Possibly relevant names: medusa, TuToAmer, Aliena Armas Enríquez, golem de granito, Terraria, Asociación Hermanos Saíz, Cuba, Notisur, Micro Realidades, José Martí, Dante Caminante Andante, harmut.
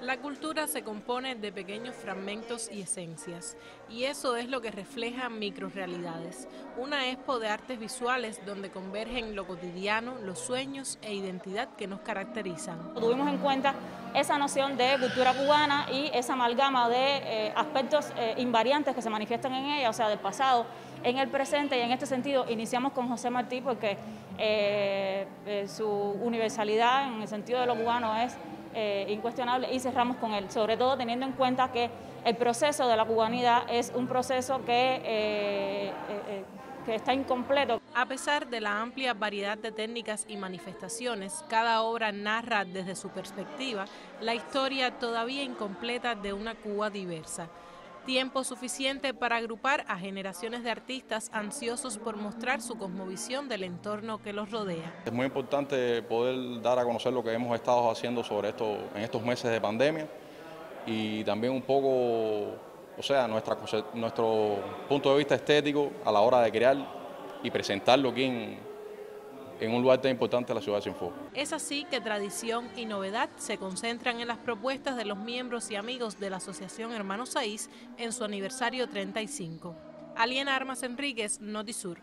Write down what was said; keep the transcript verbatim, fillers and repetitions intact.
La cultura se compone de pequeños fragmentos y esencias, y eso es lo que refleja Micro Realidades, una expo de artes visuales donde convergen lo cotidiano, los sueños e identidad que nos caracterizan. Tuvimos en cuenta esa noción de cultura cubana y esa amalgama de eh, aspectos eh, invariantes que se manifiestan en ella, o sea, del pasado, en el presente, y en este sentido iniciamos con José Martí porque eh, eh, su universalidad en el sentido de lo cubano es eh, incuestionable, y cerramos con él, sobre todo teniendo en cuenta que el proceso de la cubanidad es un proceso que, eh, eh, eh, que está incompleto. A pesar de la amplia variedad de técnicas y manifestaciones, cada obra narra desde su perspectiva la historia todavía incompleta de una Cuba diversa. Tiempo suficiente para agrupar a generaciones de artistas ansiosos por mostrar su cosmovisión del entorno que los rodea. Es muy importante poder dar a conocer lo que hemos estado haciendo sobre esto en estos meses de pandemia, y también un poco, o sea, nuestra, nuestro punto de vista estético a la hora de crear y presentarlo aquí en, en un lugar tan importante de la ciudad de Cienfuegos. Es así que tradición y novedad se concentran en las propuestas de los miembros y amigos de la Asociación Hermanos Saíz en su aniversario treinta y cinco. Aliena Armas Enríquez, Notisur.